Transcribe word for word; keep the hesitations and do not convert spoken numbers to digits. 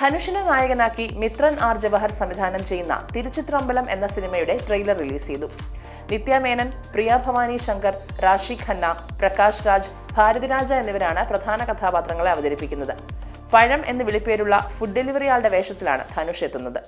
ധനുഷിനെ നായകനാക്കി മിത്രൻ ആർ ജവഹർ സംവിധാനം ചെയ്യുന്ന തിരുച്ചിത്രമ്പലം എന്ന സിനിമയുടെ ട്രെയിലർ റിലീസ് ചെയ്തു. നിത്യ മേനൻ, പ്രിയ ഭവാനി ശങ്കർ, റാഷി ഖന്ന, പ്രകാശ് രാജ്, ഭാരതിരാജ എന്നിവരാണ് പ്രധാന കഥാപാത്രങ്ങളെ അവതരിപ്പിക്കുന്നത്. പഴം എന്ന് വിളിപ്പേരുള്ള ഫുഡ് ഡെലിവറിയാളുടെ വേഷത്തിലാണ് ധനുഷ് എത്തുന്നത്.